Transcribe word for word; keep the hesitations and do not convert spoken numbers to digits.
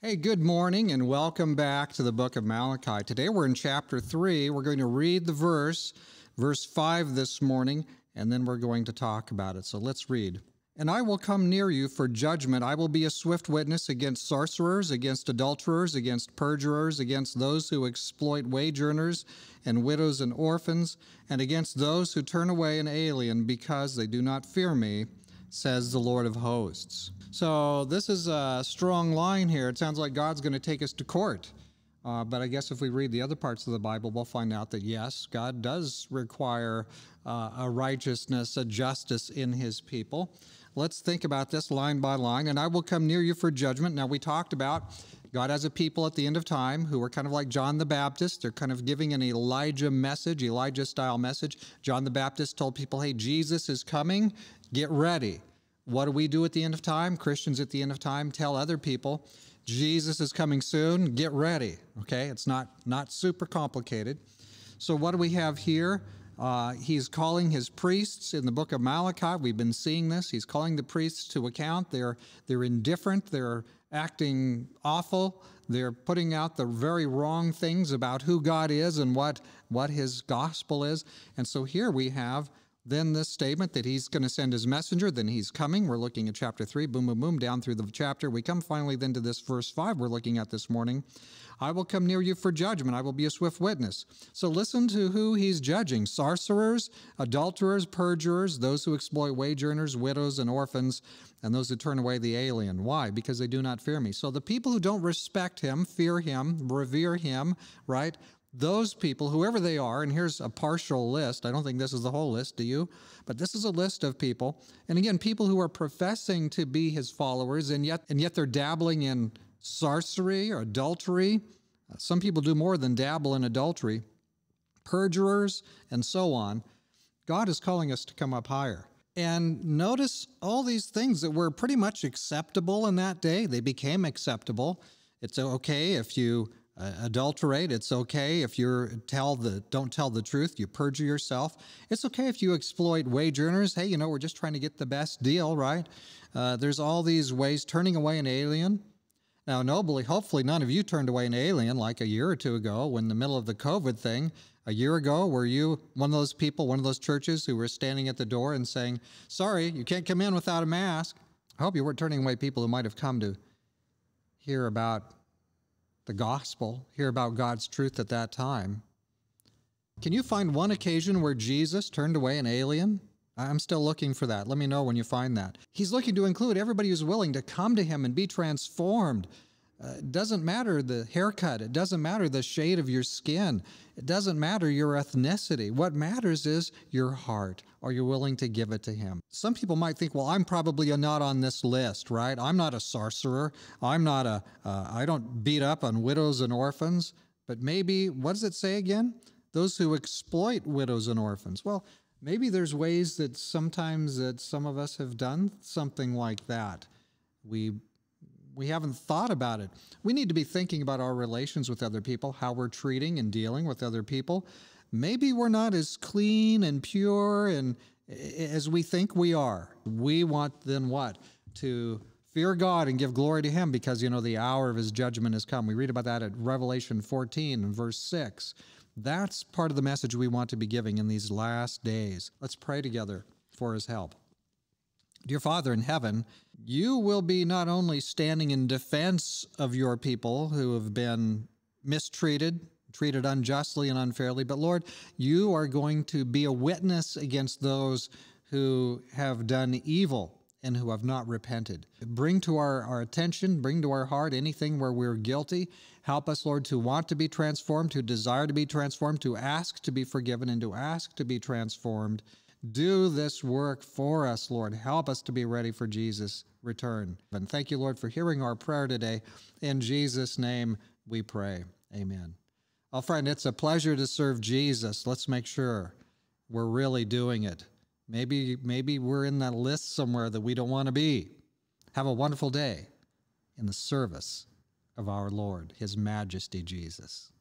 Hey, good morning and welcome back to the book of Malachi. Today we're in chapter three. We're going to read the verse, verse five this morning, and then we're going to talk about it. So let's read. And I will come near you for judgment. I will be a swift witness against sorcerers, against adulterers, against perjurers, against those who exploit wage earners and widows and orphans, and against those who turn away an alien because they do not fear me, says the Lord of hosts. So this is a strong line here. It sounds like God's going to take us to court. Uh, but I guess if we read the other parts of the Bible, we'll find out that, yes, God does require uh, a righteousness, a justice in his people. Let's think about this line by line. And I will come near you for judgment. Now, we talked about God has a people at the end of time who are kind of like John the Baptist. They're kind of giving an Elijah message, Elijah-style message. John the Baptist told people, hey, Jesus is coming. Get ready. What do we do at the end of time? Christians at the end of time tell other people, Jesus is coming soon. Get ready. Okay? It's not, not super complicated. So what do we have here? Uh, he's calling his priests in the book of Malachi. We've been seeing this. He's calling the priests to account. They're, they're indifferent. They're acting awful. They're putting out the very wrong things about who God is and what, what his gospel is. And so here we have then this statement that he's going to send his messenger, then he's coming. We're looking at chapter three, boom, boom, boom, down through the chapter. We come finally then to this verse five we're looking at this morning. I will come near you for judgment. I will be a swift witness. So listen to who he's judging. Sorcerers, adulterers, perjurers, those who exploit wage earners, widows and orphans, and those who turn away the alien. Why? Because they do not fear me. So the people who don't respect him, fear him, revere him, right? Those people, whoever they are, and here's a partial list. I don't think this is the whole list, do you? But this is a list of people. And again, people who are professing to be his followers, and yet and yet they're dabbling in sorcery or adultery. Some people do more than dabble in adultery. Perjurers and so on. God is calling us to come up higher. And notice all these things that were pretty much acceptable in that day. They became acceptable. It's okay if you Uh, adulterate. It's okay if you tell the don't tell the truth. You perjure yourself. It's okay if you exploit wage earners. Hey, you know, we're just trying to get the best deal, right? Uh, there's all these ways. Turning away an alien. Now, nobly, hopefully none of you turned away an alien like a year or two ago when in the middle of the COVID thing. A year ago, were you one of those people, one of those churches who were standing at the door and saying, sorry, you can't come in without a mask? I hope you weren't turning away people who might have come to hear about the gospel, hear about God's truth at that time. Can you find one occasion where Jesus turned away an alien? I'm still looking for that. Let me know when you find that. He's looking to include everybody who's willing to come to him and be transformed. Uh, it doesn't matter the haircut. It doesn't matter the shade of your skin. It doesn't matter your ethnicity. What matters is your heart. Are you willing to give it to him? Some people might think, well, I'm probably not on this list, right? I'm not a sorcerer. I'm not a, uh, I don't beat up on widows and orphans. But maybe, what does it say again? Those who exploit widows and orphans. Well, maybe there's ways that sometimes that some of us have done something like that. We We haven't thought about it. We need to be thinking about our relations with other people, how we're treating and dealing with other people. Maybe we're not as clean and pure and as we think we are. We want then what? To fear God and give glory to him because, you know, the hour of his judgment has come. We read about that at Revelation fourteen and verse six. That's part of the message we want to be giving in these last days. Let's pray together for his help. Dear Father in heaven, you will be not only standing in defense of your people who have been mistreated, treated unjustly and unfairly, but Lord, you are going to be a witness against those who have done evil and who have not repented. Bring to our, our attention, bring to our heart anything where we're guilty. Help us, Lord, to want to be transformed, to desire to be transformed, to ask to be forgiven, and to ask to be transformed. Do this work for us, Lord. Help us to be ready for Jesus' return. And thank you, Lord, for hearing our prayer today. In Jesus' name we pray. Amen. Well, friend, it's a pleasure to serve Jesus. Let's make sure we're really doing it. Maybe, maybe we're in that list somewhere that we don't want to be. Have a wonderful day in the service of our Lord, His Majesty Jesus.